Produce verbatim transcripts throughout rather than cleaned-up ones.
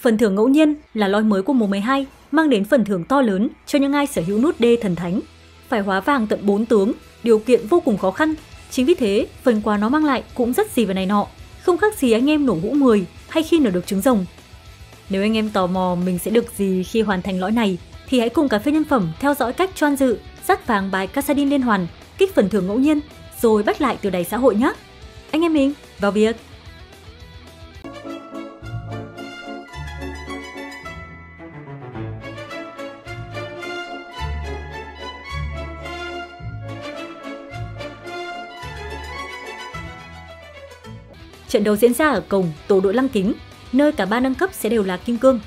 Phần thưởng ngẫu nhiên là loi mới của mùa mười hai mang đến phần thưởng to lớn cho những ai sở hữu nút D thần thánh. Phải hóa vàng tận bốn tướng, điều kiện vô cùng khó khăn. Chính vì thế, phần quà nó mang lại cũng rất gì vào này nọ, không khác gì anh em nổ hũ mười hay khi nở được trứng rồng. Nếu anh em tò mò mình sẽ được gì khi hoàn thành lõi này, thì hãy cùng Cà Phê Nhân Phẩm theo dõi cách choan dự, dắt vàng bài Kasadin liên hoàn, kích phần thưởng ngẫu nhiên, rồi bắt lại từ đáy xã hội nhé. Anh em mình, vào việc! Trận đấu diễn ra ở cổng tổ đội lăng kính, nơi cả ba nâng cấp sẽ đều là kim cương.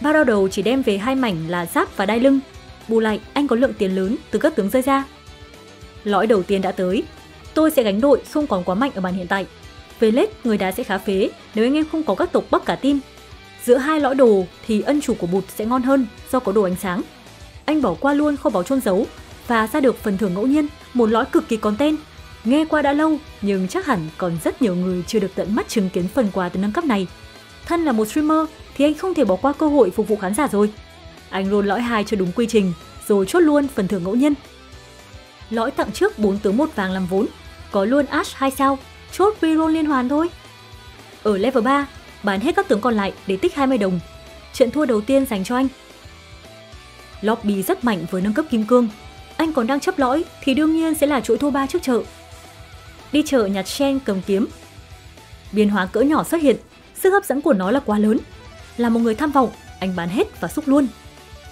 Ba round đầu chỉ đem về hai mảnh là giáp và đai lưng, bù lại anh có lượng tiền lớn từ các tướng rơi ra. Lõi đầu tiên đã tới, tôi sẽ gánh đội không còn quá mạnh ở màn hiện tại. Về lết người đá sẽ khá phế nếu anh em không có các tộc bóc cả team. Giữa hai lõi đồ thì ân chủ của bụt sẽ ngon hơn do có đồ ánh sáng. Anh bỏ qua luôn kho báu chôn giấu và ra được phần thưởng ngẫu nhiên một lõi cực kỳ còn tên. Nghe qua đã lâu nhưng chắc hẳn còn rất nhiều người chưa được tận mắt chứng kiến phần quà từ nâng cấp này. Thân là một streamer thì anh không thể bỏ qua cơ hội phục vụ khán giả rồi. Anh luôn lõi hai cho đúng quy trình rồi chốt luôn phần thưởng ngẫu nhiên. Lõi tặng trước bốn tướng một vàng làm vốn, có luôn Ash hai sao, chốt reroll liên hoàn thôi. Ở level ba, bán hết các tướng còn lại để tích hai mươi đồng. Trận thua đầu tiên dành cho anh. Lobby rất mạnh với nâng cấp kim cương. Anh còn đang chấp lõi thì đương nhiên sẽ là chuỗi thua ba trước chợ. Đi chợ nhặt Shen cầm kiếm. Biến hóa cỡ nhỏ xuất hiện, sức hấp dẫn của nó là quá lớn. Là một người tham vọng, anh bán hết và xúc luôn.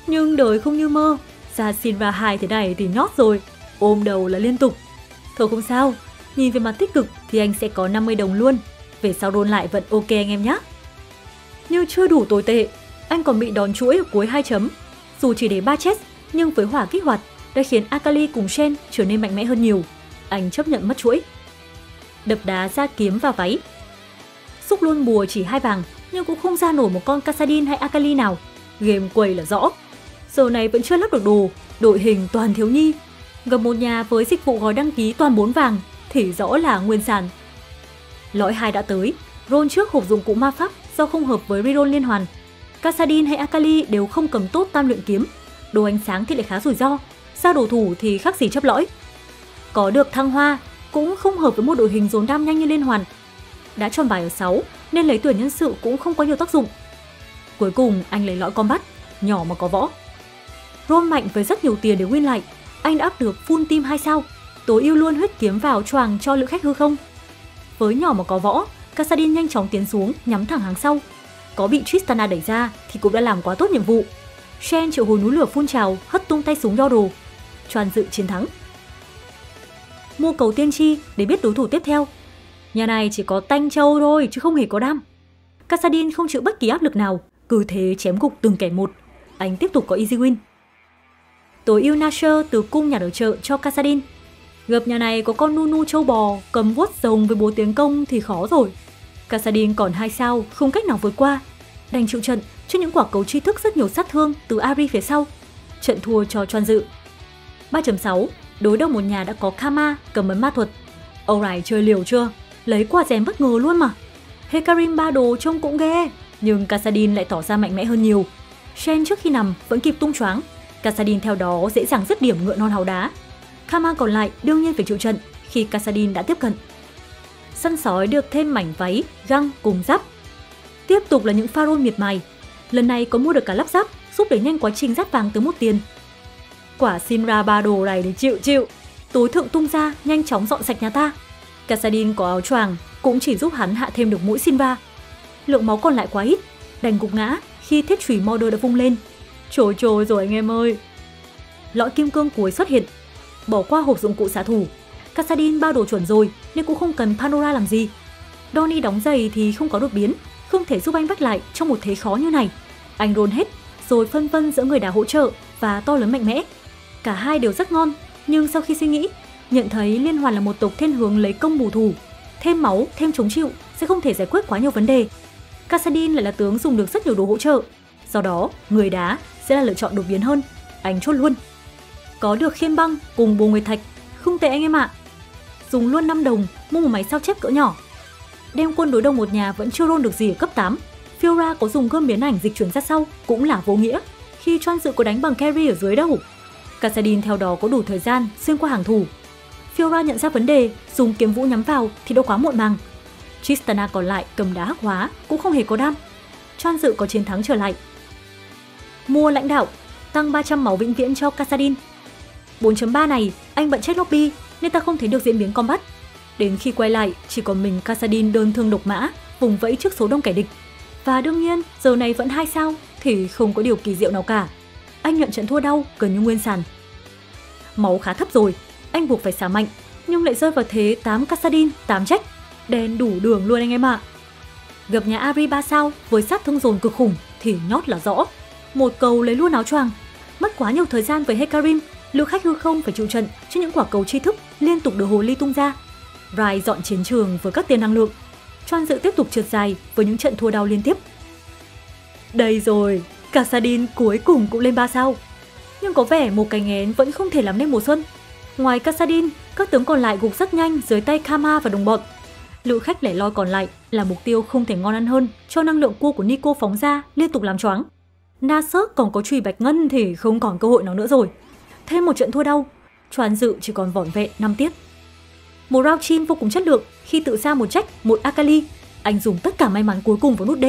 Nhưng đời không như mơ, ra Sinra hai thế này thì nhót rồi, ôm đầu là liên tục. Thôi không sao, nhìn về mặt tích cực thì anh sẽ có năm mươi đồng luôn, về sau roll lại vẫn ok anh em nhé. Nhưng chưa đủ tồi tệ, anh còn bị đòn chuỗi ở cuối hai chấm. Dù chỉ để ba chest, nhưng với hỏa kích hoạt đã khiến Akali cùng Shen trở nên mạnh mẽ hơn nhiều. Anh chấp nhận mất chuỗi. Đập đá ra kiếm và váy. Xúc luôn bùa chỉ hai vàng nhưng cũng không ra nổi một con Kasadin hay Akali nào. Game quầy là rõ. Giờ này vẫn chưa lắp được đồ, đội hình toàn thiếu nhi. Gặp một nhà với dịch vụ gói đăng ký toàn bốn vàng thì rõ là nguyên sàn. Lõi hai đã tới, roll trước hộp dụng cụ ma pháp do không hợp với reroll liên hoàn. Kasadin hay Akali đều không cầm tốt tam luyện kiếm, đồ ánh sáng thì lại khá rủi ro, ra đồ thủ thì khác gì chấp lõi. Có được thăng hoa cũng không hợp với một đội hình dồn đam nhanh như liên hoàn. Đã tròn bài ở sáu nên lấy tuyển nhân sự cũng không có nhiều tác dụng. Cuối cùng anh lấy lõi combat, nhỏ mà có võ. Roll mạnh với rất nhiều tiền để win lại, anh đã up được full team hai sao, tối ưu luôn huyết kiếm vào choàng cho lữ khách hư không. Với nhỏ mà có võ, Kasadin nhanh chóng tiến xuống nhắm thẳng hàng sau. Có bị Tristana đẩy ra thì cũng đã làm quá tốt nhiệm vụ. Shen triệu hồi núi lửa phun trào, hất tung tay súng đo đồ. Choàn dự chiến thắng. Mua cầu tiên tri để biết đối thủ tiếp theo. Nhà này chỉ có tanh trâu thôi chứ không hề có đam. Kasadin không chịu bất kỳ áp lực nào, cứ thế chém gục từng kẻ một. Anh tiếp tục có easy win. Tối ưu Nasher từ cung nhặt ở chợ cho Kasadin. Gặp nhà này có con Nunu trâu bò cầm vuốt rồng với bố tiến công thì khó rồi. Kasadin còn hai sao không cách nào vượt qua, đành chịu trận trước những quả cầu tri thức rất nhiều sát thương từ Ari phía sau. Trận thua cho Choan dự. ba chấm sáu đối đầu một nhà đã có Karma cầm ấn ma thuật. Orai chơi liều chưa, lấy quả rèn bất ngờ luôn mà. Hecarim ba đồ trông cũng ghê, nhưng Kasadin lại tỏ ra mạnh mẽ hơn nhiều. Shen trước khi nằm vẫn kịp tung choáng, Kasadin theo đó dễ dàng dứt điểm ngựa non hào đá. Karma còn lại đương nhiên phải chịu trận khi Kasadin đã tiếp cận. Săn sói được thêm mảnh váy, găng cùng giáp. Tiếp tục là những pha roll miệt mài. Lần này có mua được cả lắp giáp giúp đẩy nhanh quá trình dắt vàng tới một tiền. Quả Sinra ba đồ này để chịu chịu. Tối thượng tung ra nhanh chóng dọn sạch nhà ta. Kasadin có áo choàng cũng chỉ giúp hắn hạ thêm được mũi Sinra. Lượng máu còn lại quá ít, đành gục ngã khi thiết chủy Mordor đã vung lên. Trồi trồi rồi anh em ơi. Lõi kim cương cuối xuất hiện. Bỏ qua hộp dụng cụ xạ thủ. Kasadin ba đồ chuẩn rồi nên cũng không cần Pandora làm gì. Donnie đóng giày thì không có đột biến, không thể giúp anh bắt lại trong một thế khó như này. Anh roll hết rồi phân vân giữa người đá hỗ trợ và to lớn mạnh mẽ. Cả hai đều rất ngon, nhưng sau khi suy nghĩ, nhận thấy liên hoàn là một tộc thiên hướng lấy công bù thủ. Thêm máu, thêm chống chịu sẽ không thể giải quyết quá nhiều vấn đề. Kasadin lại là tướng dùng được rất nhiều đồ hỗ trợ. Do đó, người đá sẽ là lựa chọn đột biến hơn. Anh chốt luôn. Có được khiên băng cùng bồ người thạch, không tệ anh em ạ. À. Dùng luôn năm đồng, mua một máy sao chép cỡ nhỏ. Đem quân đối đầu một nhà vẫn chưa roll được gì ở cấp tám, Fiora có dùng gươm biến ảnh dịch chuyển ra sau cũng là vô nghĩa khi Tran sự có đánh bằng carry ở dưới đâu. Kassadin theo đó có đủ thời gian xuyên qua hàng thủ. Fiora nhận ra vấn đề, dùng kiếm vũ nhắm vào thì đâu quá muộn màng. Tristana còn lại cầm đá hắc hóa cũng không hề có đam. Tran sự có chiến thắng trở lại. Mua lãnh đạo, tăng ba trăm máu vĩnh viễn cho Kassadin. bốn chấm ba này, anh bận chết lobby nên ta không thấy được diễn biến combat. Đến khi quay lại, chỉ còn mình Kassadin đơn thương độc mã, vùng vẫy trước số đông kẻ địch. Và đương nhiên, giờ này vẫn hai sao thì không có điều kỳ diệu nào cả. Anh nhận trận thua đau gần như nguyên sàn. Máu khá thấp rồi, anh buộc phải xả mạnh, nhưng lại rơi vào thế tám Kassadin, tám Jack. Đèn đủ đường luôn anh em ạ. À. Gặp nhà Ari ba sao với sát thương dồn cực khủng thì nhót là rõ. Một cầu lấy luôn áo choàng, mất quá nhiều thời gian với Hecarim, lượng khách hư không phải chịu trận trước những quả cầu tri thức liên tục được hồ ly tung ra. Rai dọn chiến trường với các tiền năng lượng, Tran dự tiếp tục trượt dài với những trận thua đau liên tiếp. Đây rồi, Kassadin cuối cùng cũng lên ba sao. Nhưng có vẻ một cái nghén vẫn không thể làm nên mùa xuân. Ngoài Kassadin, các tướng còn lại gục rất nhanh dưới tay Karma và đồng bọn. Lượng khách lẻ loi còn lại là mục tiêu không thể ngon ăn hơn cho năng lượng cua của Nico phóng ra liên tục làm choáng. Nasser còn có truy bạch ngân thì không còn cơ hội nào nữa rồi. Thêm một trận thua đau, Tran dự chỉ còn vỏn vẹn năm tiết. Một round chim vô cùng chất lượng khi tự ra một Jack, một Akali. Anh dùng tất cả may mắn cuối cùng vào nút D.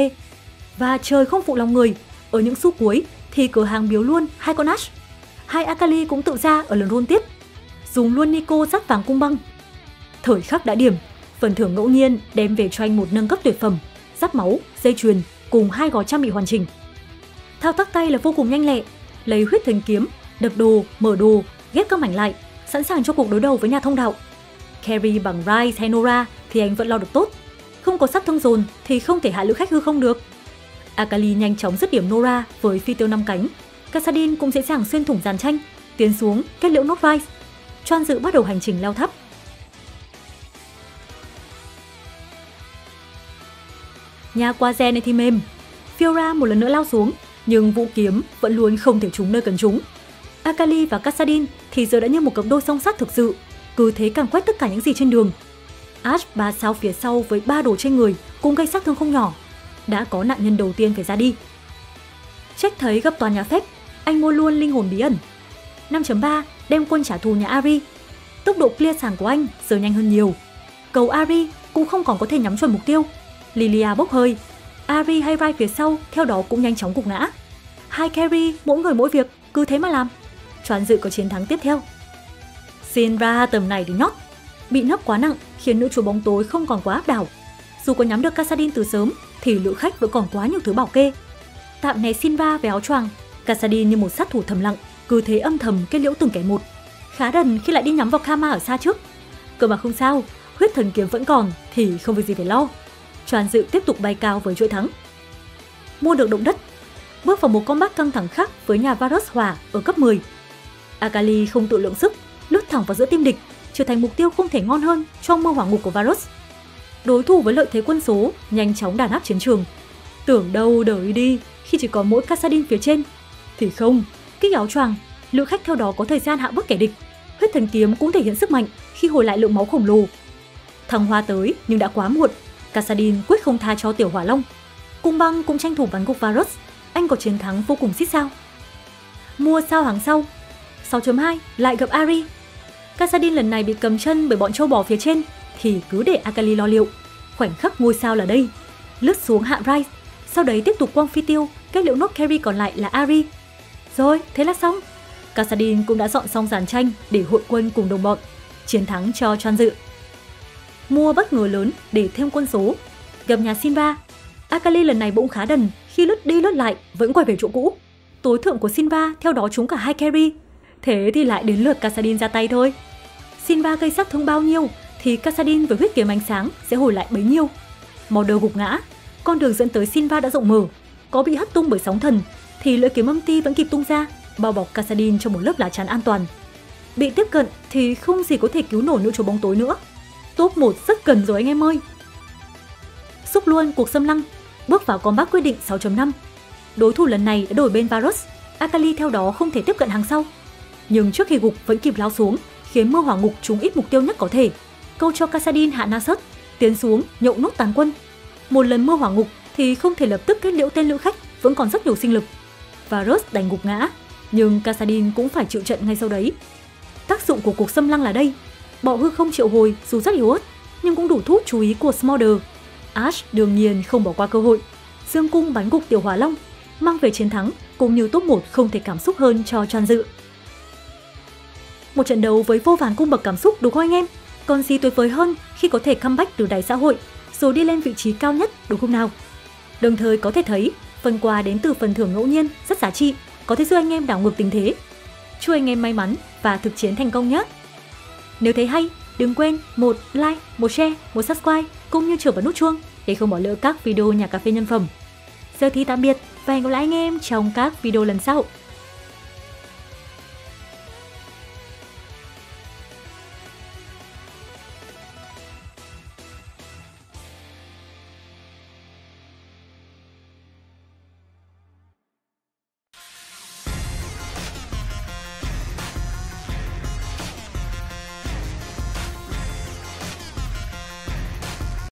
Và trời không phụ lòng người, ở những xu cuối thì cửa hàng biếu luôn hai con Ash. Hai Akali cũng tự ra ở lần roll tiếp. Dùng luôn Nico dắt vàng cung băng. Thời khắc đã điểm, phần thưởng ngẫu nhiên đem về cho anh một nâng cấp tuyệt phẩm, dắt máu, dây chuyền cùng hai gói trang bị hoàn chỉnh. Thao tác tay là vô cùng nhanh lẹ, lấy huyết thần kiếm, đập đồ, mở đồ, ghép các mảnh lại, sẵn sàng cho cuộc đối đầu với nhà thông đạo. Carry bằng Rise hay Nora thì anh vẫn lo được tốt. Không có sát thương dồn thì không thể hạ lữ khách hư không được. Akali nhanh chóng dứt điểm Nora với phi tiêu năm cánh. Kassadin cũng dễ dàng xuyên thủng dàn tranh, tiến xuống, kết liễu nốt Rise. Tran dự bắt đầu hành trình leo thấp. Nhà qua gen này thì mềm. Fiora một lần nữa lao xuống, nhưng vũ kiếm vẫn luôn không thể trúng nơi cần trúng. Akali và Kassadin thì giờ đã như một cặp đôi song sát thực sự, cứ thế càng quét tất cả những gì trên đường. Ash ba sao phía sau với ba đồ trên người cũng gây sát thương không nhỏ. Đã có nạn nhân đầu tiên phải ra đi. Check thấy gặp tòa nhà phép, anh mua luôn linh hồn bí ẩn. năm chấm ba đem quân trả thù nhà Ari. Tốc độ clear sàn của anh giờ nhanh hơn nhiều. Cầu Ari cũng không còn có thể nhắm chuẩn mục tiêu. Lilia bốc hơi, Ari hay Rai phía sau theo đó cũng nhanh chóng gục ngã. Hai carry mỗi người mỗi việc, cứ thế mà làm. Tran dự có chiến thắng tiếp theo. Shinra tầm này thì nhót, bị nấp quá nặng khiến nữ chúa bóng tối không còn quá áp đảo. Dù có nhắm được Kassadin từ sớm thì lũ khách vẫn còn quá nhiều thứ bảo kê. Tạm né Shinra về áo choàng, Kassadin như một sát thủ thầm lặng, cứ thế âm thầm kết liễu từng kẻ một. Khá đần khi lại đi nhắm vào Karma ở xa trước. Cơ mà không sao, huyết thần kiếm vẫn còn thì không việc gì phải lo. Tran dự tiếp tục bay cao với chuỗi thắng. Mua được động đất, bước vào một combat căng thẳng khác với nhà Varus hỏa ở cấp mười. Akali không tự lượng sức, lướt thẳng vào giữa tim địch, trở thành mục tiêu không thể ngon hơn trong mưa hỏa ngục của Varus. Đối thủ với lợi thế quân số nhanh chóng đàn áp chiến trường. Tưởng đâu đời đi khi chỉ có mỗi Kassadin phía trên, thì không. Kích áo choàng, lượng khách theo đó có thời gian hạ bước kẻ địch. Huyết thần kiếm cũng thể hiện sức mạnh khi hồi lại lượng máu khổng lồ. Thăng hoa tới nhưng đã quá muộn. Kassadin quyết không tha cho tiểu hỏa long. Cung băng cũng tranh thủ bắn gục Varus. Anh có chiến thắng vô cùng xít sao. Mua sao hàng sau. sáu chấm hai lại gặp Ari. Kassadin lần này bị cầm chân bởi bọn châu bò phía trên thì cứ để Akali lo liệu. Khoảnh khắc ngôi sao là đây. Lướt xuống hạ Rise, sau đấy tiếp tục quang phi tiêu, kết liễu nốt carry còn lại là Ari. Rồi, thế là xong. Kassadin cũng đã dọn xong dàn tranh để hội quân cùng đồng bọn. Chiến thắng cho Tran dự. Mua bất ngờ lớn để thêm quân số. Gặp nhà Shinra, Akali lần này bỗng khá đần khi lướt đi lướt lại vẫn quay về chỗ cũ. Tối thượng của Shinra theo đó trúng cả hai carry. Thế thì lại đến lượt Kassadin ra tay thôi. Shinra gây sát thương bao nhiêu thì Kassadin với huyết kiếm ánh sáng sẽ hồi lại bấy nhiêu. Mordor gục ngã, con đường dẫn tới Shinra đã rộng mở. Có bị hất tung bởi sóng thần thì lưỡi kiếm âm ti vẫn kịp tung ra, bao bọc Kassadin trong một lớp lá chắn an toàn. Bị tiếp cận thì không gì có thể cứu nổi nữ chúa bóng tối nữa. Top một rất cần rồi anh em ơi. Xúc luôn cuộc xâm lăng, bước vào combat quyết định sáu chấm năm. Đối thủ lần này đã đổi bên Varus, Akali theo đó không thể tiếp cận hàng sau. Nhưng trước khi gục vẫn kịp lao xuống, khiến mưa hỏa ngục trúng ít mục tiêu nhất có thể. Câu cho Kassadin hạ Nasser, tiến xuống, nhậu nốt tàn quân. Một lần mưa hỏa ngục thì không thể lập tức kết liễu tên lữ khách, vẫn còn rất nhiều sinh lực. Varus đành gục ngã, nhưng Kasadin cũng phải chịu trận ngay sau đấy. Tác dụng của cuộc xâm lăng là đây, bọ hư không triệu hồi dù rất yếu ớt, nhưng cũng đủ thu hút chú ý của Smolder. Ash đương nhiên không bỏ qua cơ hội, dương cung bắn gục Tiểu Hỏa Long, mang về chiến thắng cũng như top một không thể cảm xúc hơn cho Chan Dự. Một trận đấu với vô vàn cung bậc cảm xúc đúng không anh em? Còn gì tuyệt vời hơn khi có thể comeback từ đáy xã hội rồi đi lên vị trí cao nhất đúng không nào? Đồng thời có thể thấy phần quà đến từ phần thưởng ngẫu nhiên rất giá trị, có thể giúp anh em đảo ngược tình thế. Chúc anh em may mắn và thực chiến thành công nhé! Nếu thấy hay, đừng quên một like, một share, một subscribe cũng như chưởng vào nút chuông để không bỏ lỡ các video nhà cà phê nhân phẩm. Giờ thì tạm biệt và hẹn gặp lại anh em trong các video lần sau.